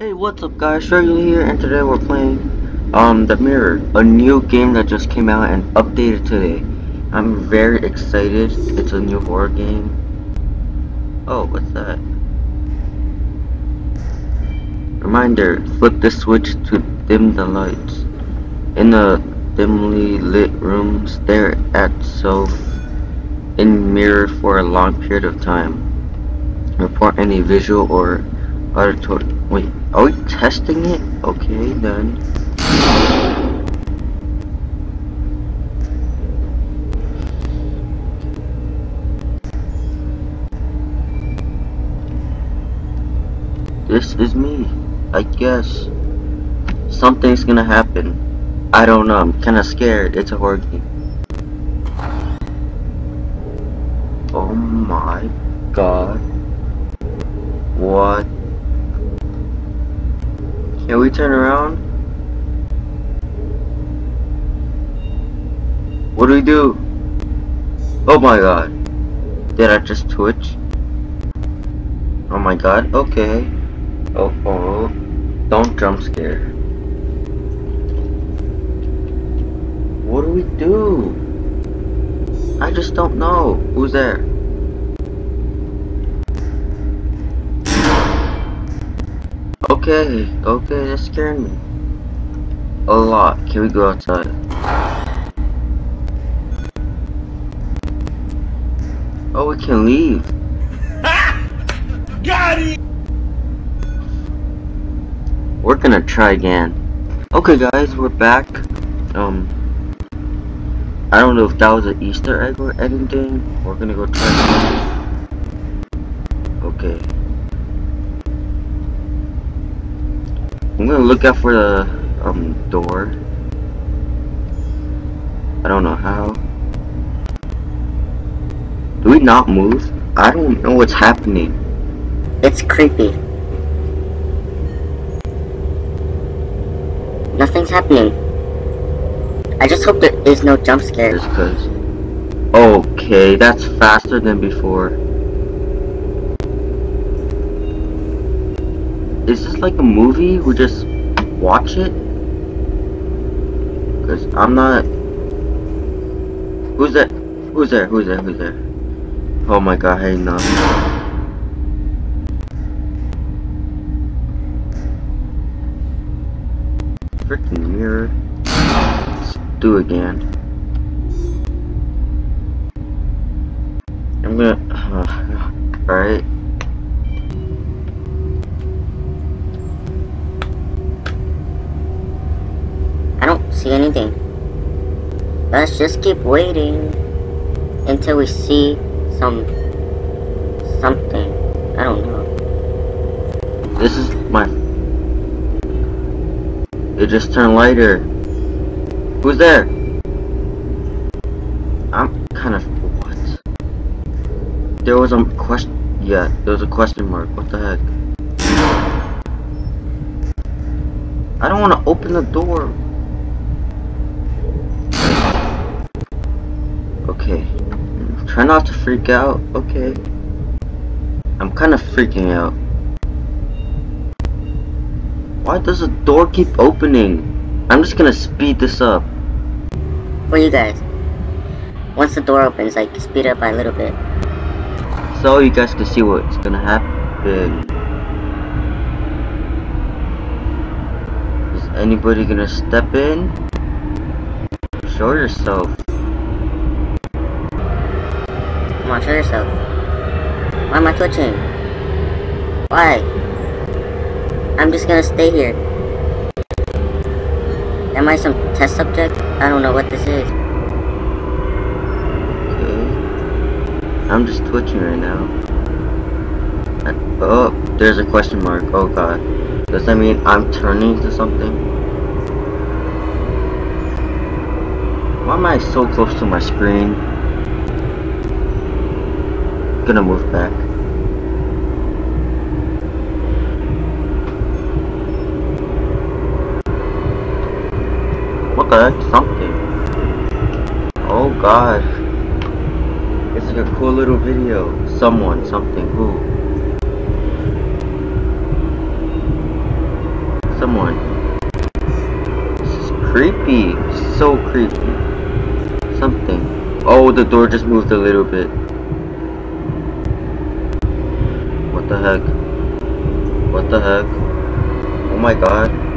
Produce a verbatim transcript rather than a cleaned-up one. Hey, what's up guys, Sherry here, and today we're playing um, The Mirror, a new game that just came out and updated today. I'm very excited, it's a new horror game. Oh, what's that? Reminder, flip the switch to dim the lights. In a dimly lit room, stare at self in mirror for a long period of time. Report any visual or auditory. Wait, are we testing it? Okay, then. This is me, I guess. Something's gonna happen. I don't know, I'm kinda scared. It's a horror game. Oh my god. What? Can we turn around? What do we do? Oh my god. Did I just twitch? Oh my god, okay. Oh, oh. Don't jump scare. What do we do? I just don't know. Who's there? Okay, okay, that scared me a lot. Can we go outside? Oh, we can leave. Got it. We're gonna try again. Okay, guys, we're back. Um, I don't know if that was an Easter egg or anything. We're gonna go try again. Okay. I'm gonna look out for the um door. I don't know how. Do we not move? I don't know what's happening. It's creepy. Nothing's happening. I just hope there is no jump scares. Just cause. Okay, that's faster than before. Is this like a movie? We just watch it? Cause I'm not. Who's that? Who's there? Who's there? Who's there? Oh my god! Hey, no. Freaking mirror. Let's do it again. I'm gonna. Uh, all right. See anything. Let's just keep waiting until we see some something. I don't know. This is my. It just turned lighter. Who's there? I'm kind of what? There was a question. Yeah, there was a question mark. What the heck? I don't want to open the door. Okay, try not to freak out, okay. I'm kind of freaking out. Why does the door keep opening? I'm just gonna speed this up. For you guys, once the door opens, like, speed up by a little bit. So you guys can see what's gonna happen. Is anybody gonna step in? Show yourself. Watch yourself. Why am I twitching? Why? I'm just gonna stay here. Am I some test subject? I don't know what this is. Okay. I'm just twitching right now. I, oh, there's a question mark. Oh god. Does that mean I'm turning to something? Why am I so close to my screen? Gonna move back. What the heck? Something. Oh god. It's like a cool little video. Someone, something, who? someone. This is creepy. So creepy. Something. Oh, the door just moved a little bit. What the heck? What the heck? Oh my god.